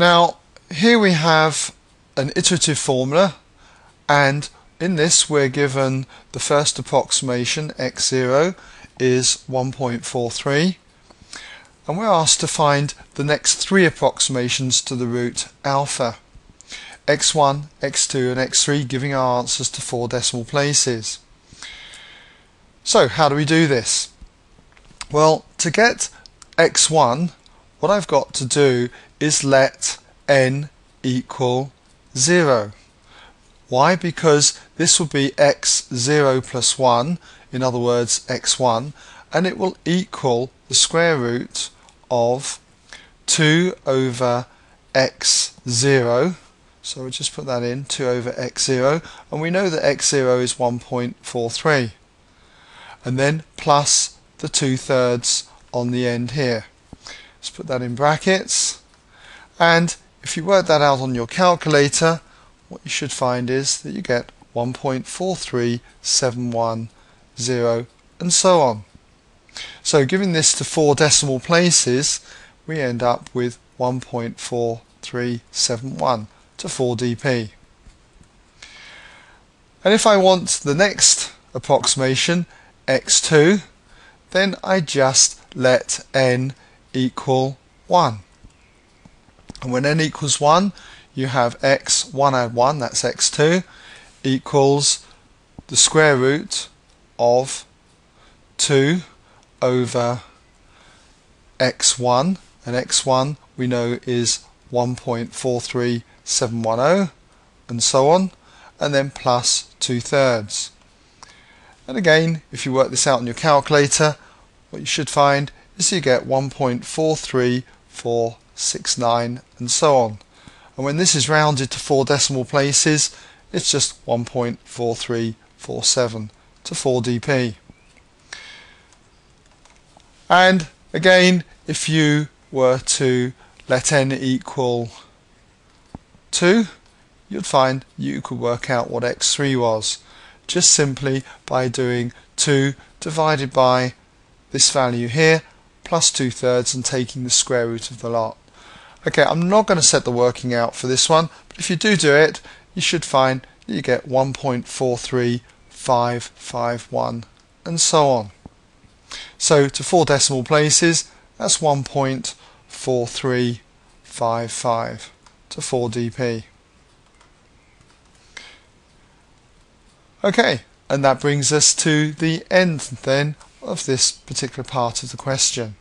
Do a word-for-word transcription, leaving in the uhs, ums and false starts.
Now here we have an iterative formula, and in this we're given the first approximation, x zero is one point four three, and we're asked to find the next three approximations to the root alpha, x one, x two and x three, giving our answers to four decimal places. So how do we do this? Well, to get x one, what I've got to do is let n equal zero. Why? Because this will be x zero plus one, in other words x one, and it will equal the square root of two over x zero. So we'll just put that in, two over x zero, and we know that x zero is one point four three, and then plus the two-thirds on the end here. Let's put that in brackets, and if you work that out on your calculator, what you should find is that you get one point four three seven one zero, and so on. So giving this to four decimal places, we end up with one point four three seven one to four D P. And if I want the next approximation, x two, then I just let n equal one. And when n equals one, you have x one add one, that's x two, equals the square root of two over x one, and x one we know is one point four three seven one zero, and so on, and then plus two-thirds. And again, if you work this out on your calculator, what you should find is you get one point four three four six nine, and so on. And when this is rounded to four decimal places, it's just one point four three four seven to four D P. And again, if you were to let n equal two, you'd find you could work out what x three was, just simply by doing two divided by this value here, plus two-thirds, and taking the square root of the lot. Okay, I'm not going to set the working out for this one, but if you do do it, you should find that you get one point four three five five one, and so on. So to four decimal places, that's one point four three five five to four D P. Okay, and that brings us to the end then of this particular part of the question.